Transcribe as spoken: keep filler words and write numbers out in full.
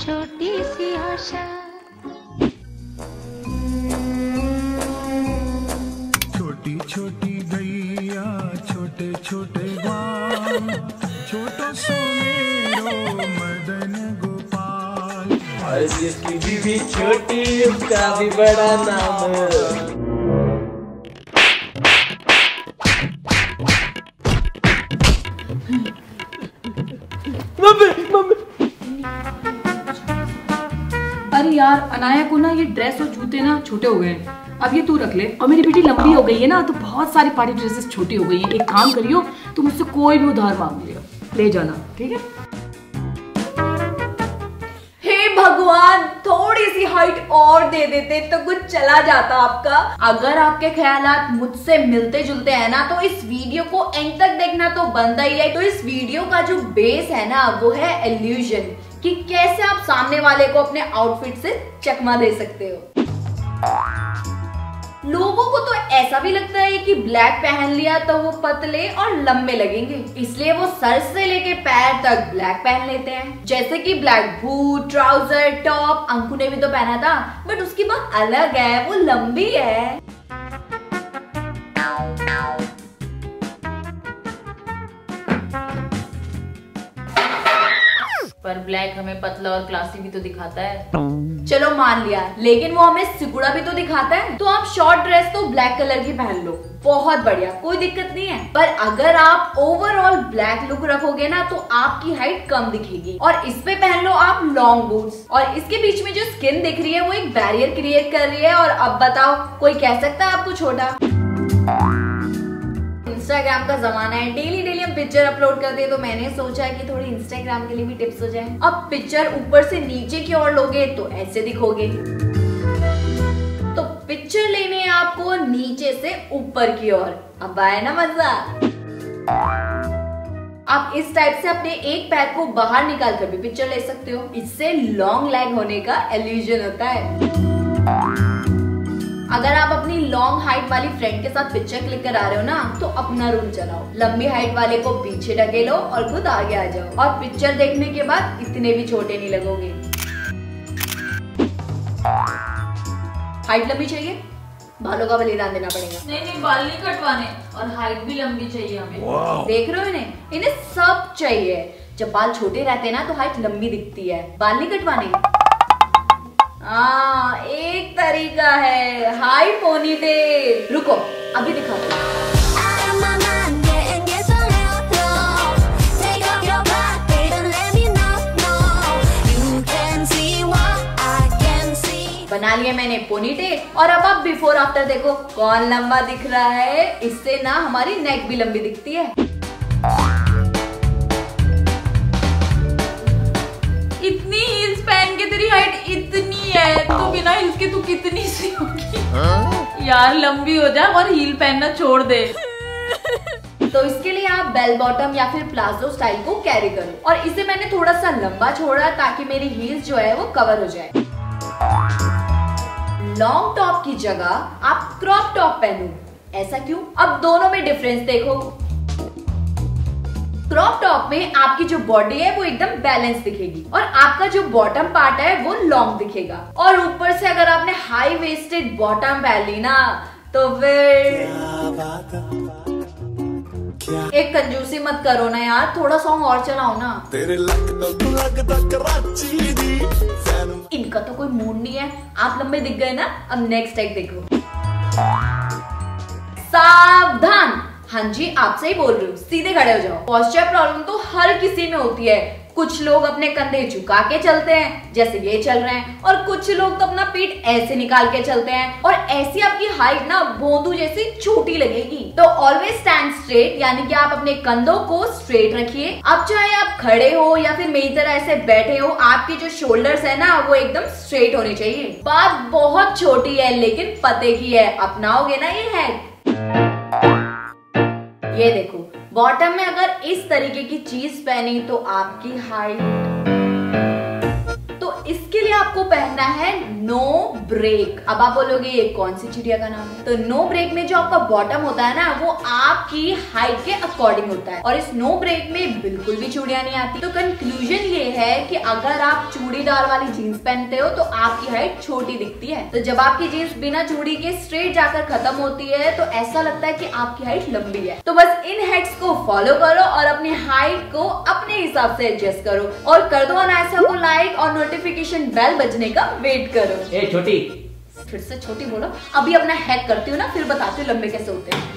छोटी सी आशा। छोटी छोटी गैया छोटे छोटे गाँव, छोटो सोनेरो मदन गोपाल। और जिसकी बीवी छोटी उसका भी बड़ा नाम। Mummy, mummy. अरे यार अनाया को ना ये ड्रेस और जूते ना छोटे हो गए हैं, अब ये तू रख ले। और मेरी बेटी लंबी हो गई है ना तो बहुत सारी पार्टी ड्रेसेस छोटी हो गई हैं। एक काम करियो तुम मुझसे कोई भी उधार मांग लियो, ले जाना ठीक है। हे भगवान थोड़ी सी हाइट और दे देते तो कुछ चला जाता आपका। अगर आपके ख्यालात मुझसे मिलते जुलते हैं ना तो इस वीडियो को एंड तक देखना तो बनता ही है। तो इस वीडियो का जो बेस है ना वो है इल्यूजन, कि कैसे आप सामने वाले को अपने आउटफिट से चकमा दे सकते हो। लोगों को तो ऐसा भी लगता है कि ब्लैक पहन लिया तो वो पतले और लंबे लगेंगे, इसलिए वो सर से लेके पैर तक ब्लैक पहन लेते हैं। जैसे कि black boot, trouser, top Anku ने भी तो पहना था, बट उसकी बात अलग है, वो लंबी है। पर ब्लैक हमें पतला और क्लासी भी तो दिखाता है। चलो मान लिया, लेकिन वो हमें सिकुड़ा भी तो दिखाता है। तो आप शॉर्ट ड्रेस तो ब्लैक कलर की पहन लो, बहुत बढ़िया, कोई दिक्कत नहीं है। पर अगर आप ओवरऑल ब्लैक लुक रखोगे ना तो आपकी हाइट कम दिखेगी। और इस पे पहन लो आप लॉन्ग बूट्स, और इसके बीच में जो स्किन दिख रही है वो एक बैरियर क्रिएट कर रही है। और अब बताओ कोई कह सकता है आपको छोटा? इंस्टाग्राम का जमाना है, डेली डेली हम पिक्चर अपलोड करते हैं, तो मैंने सोचा कि थोड़ी इंस्टाग्राम के लिए भी टिप्स हो जाए। अब पिक्चर ऊपर से नीचे की ओर लोगे तो ऐसे दिखोगे, तो पिक्चर लेने आपको नीचे से ऊपर की ओर। अब आया ना मजा। आप इस टाइप से अपने एक पैर को बाहर निकाल कर भी पिक्चर ले सकते हो, इससे लॉन्ग लेग होने का इल्यूजन होता है। अगर आप अपनी लॉन्ग हाइट वाली फ्रेंड के साथ पिक्चर क्लिक करा रहे हो ना तो अपना रूल चलाओ, लंबी हाइट वाले को पीछे ढकेलो और खुद आगे आ जाओ, और पिक्चर देखने के बाद इतने भी छोटे नहीं लगोगे। हाइट लंबी चाहिए, बालों का बलिदान देना पड़ेगा। नहीं नहीं बाल नहीं कटवाने, और हाइट भी लंबी चाहिए हमें। देख रहे हो इन्हें, इन्हें सब चाहिए। जब बाल छोटे रहते हैं ना तो हाइट लंबी दिखती है, बाल नहीं कटवाने। आ, एक तरीका है हाई पोनीटेल। रुको अभी दिखाओ। बना लिया मैंने पोनीटेल, और अब आप बिफोर आफ्टर देखो कौन लंबा दिख रहा है। इससे ना हमारी नेक भी लंबी दिखती है। इतनी हील्स पहन के तेरी हाइट इतनी है तो बिना हील्स के तू कितनी सी होगी। हाँ? यार लंबी हो जा और हील पहनना छोड़ दे। तो इसके लिए आप बेल बॉटम या फिर प्लाजो स्टाइल को कैरी करो, और इसे मैंने थोड़ा सा लंबा छोड़ा ताकि मेरी हील्स जो है वो कवर हो जाए। लॉन्ग टॉप की जगह आप क्रॉप टॉप पहनो, ऐसा क्यों? अब दोनों में डिफरेंस देखो। क्रॉप टॉप में आपकी जो बॉडी है वो एकदम बैलेंस दिखेगी, और आपका जो बॉटम पार्ट है वो लॉन्ग दिखेगा। और ऊपर से अगर आपने हाई वेस्टेड बॉटम पहन ली ना तो फिर एक कंजूसी मत करो ना यार, थोड़ा सॉन्ग और चलाओ ना। तेरे इनका तो कोई मूड नहीं है, आप लंबे दिख गए ना। अब नेक्स्ट टैग देखो। सावधान, हाँ जी आपसे ही बोल रही हूँ, सीधे खड़े हो जाओ। पॉस्चर प्रॉब्लम तो हर किसी में होती है। कुछ लोग अपने कंधे झुका के चलते हैं जैसे ये चल रहे हैं, और कुछ लोग तो अपना पीठ ऐसे निकाल के चलते हैं, और ऐसी आपकी हाइट ना भोंदू जैसी छोटी लगेगी। तो ऑलवेज स्टैंड स्ट्रेट, यानी कि आप अपने कंधों को स्ट्रेट रखिए। अब चाहे आप खड़े हो या फिर मेरी तरह ऐसे बैठे हो, आपके जो शोल्डर्स है ना वो एकदम स्ट्रेट होने चाहिए। बात बहुत छोटी है लेकिन पते की है, अपनाओगे ना ये हैक। ये देखो बॉटम में अगर इस तरीके की चीज पहनी तो आपकी हाइट, तो इसके लिए आपको पहनना है नो ब्रेक। अब आप बोलोगे ये कौन सी चिड़िया का नाम है, तो नो ब्रेक में जो आपका बॉटम होता है ना वो आपकी हाइट के अकॉर्डिंग होता है और इस नो ब्रेक में बिल्कुल भी चूड़ियां नहीं आती। तो कंक्लूजन ये है कि अगर आप चूड़ीदार वाली जीन्स पहनते हो तो आपकी हाइट छोटी दिखती है। तो जब आपकी जीन्स बिना चूड़ी के स्ट्रेट जाकर खत्म होती है तो ऐसा लगता है कि आपकी हाइट लंबी है। तो बस इन हैक्स को फॉलो करो और अपनी हाइट को अपने हिसाब से एडजस्ट करो और कर दो अनायसा को लाइक और नोटिफिकेशन बेल बजने का वेट करो। ए छोटी, फिर से छोटी बोलो। अभी अपना हैक करती हूँ ना, फिर बताती हूँ लंबे कैसे होते हैं।